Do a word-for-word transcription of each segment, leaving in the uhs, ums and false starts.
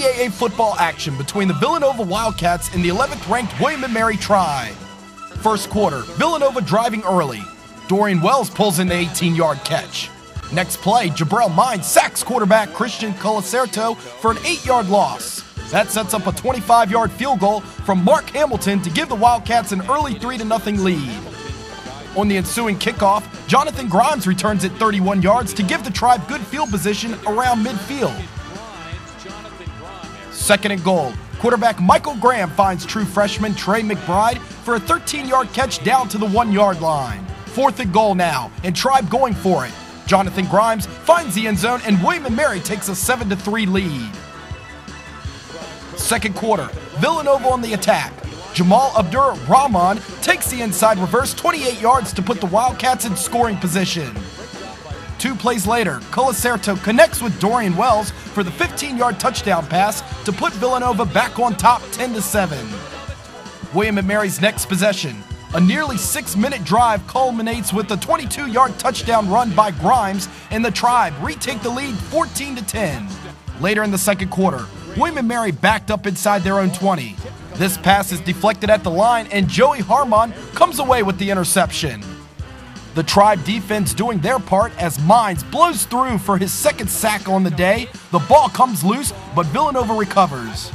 C A A football action between the Villanova Wildcats and the eleventh ranked William and Mary Tribe. First quarter, Villanova driving early. Dorian Wells pulls in an eighteen yard catch. Next play, Jabrell Mines sacks quarterback Christian Colisarto for an eight yard loss. That sets up a twenty-five yard field goal from Mark Hamilton to give the Wildcats an early three to nothing lead. On the ensuing kickoff, Jonathan Grimes returns at thirty-one yards to give the Tribe good field position around midfield. Second and goal, quarterback Michael Graham finds true freshman Trey McBride for a thirteen yard catch down to the one yard line. Fourth and goal now, and Tribe going for it. Jonathan Grimes finds the end zone, and William and Mary takes a seven to three lead. Second quarter, Villanova on the attack. Jamal Abdurrahman takes the inside reverse twenty-eight yards to put the Wildcats in scoring position. Two plays later, Colisarto connects with Dorian Wells for the fifteen yard touchdown pass to put Villanova back on top ten to seven. William and Mary's next possession. A nearly six minute drive culminates with the twenty-two yard touchdown run by Grimes, and the Tribe retake the lead fourteen to ten. Later in the second quarter, William and Mary backed up inside their own twenty. This pass is deflected at the line, and Joey Harmon comes away with the interception. The Tribe defense doing their part as Mines blows through for his second sack on the day. The ball comes loose, but Villanova recovers.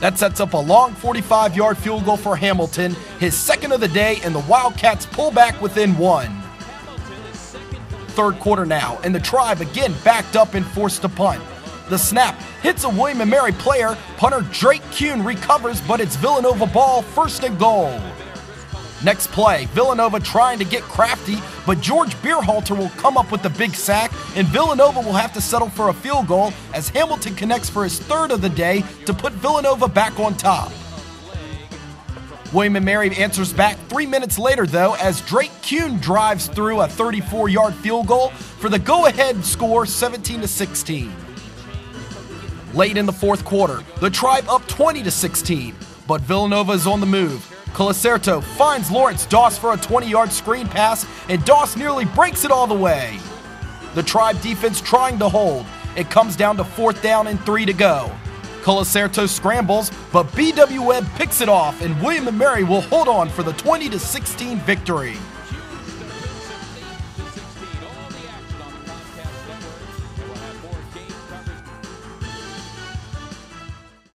That sets up a long forty-five yard field goal for Hamilton, his second of the day, and the Wildcats pull back within one. Third quarter now, and the Tribe again backed up and forced to punt. The snap hits a William and Mary player. Punter Drake Kuhn recovers, but it's Villanova ball, first and goal. Next play, Villanova trying to get crafty, but George Beerhalter will come up with the big sack, and Villanova will have to settle for a field goal as Hamilton connects for his third of the day to put Villanova back on top. William and Mary answers back three minutes later, though, as Drake Kuhn drives through a thirty-four yard field goal for the go-ahead score, seventeen to sixteen. Late in the fourth quarter, the Tribe up twenty to sixteen, but Villanova is on the move. Colisarto finds Lawrence Doss for a twenty yard screen pass, and Doss nearly breaks it all the way. The Tribe defense trying to hold. It comes down to fourth down and three to go. Colisarto scrambles, but B W Webb picks it off, and William and Mary will hold on for the twenty to sixteen victory.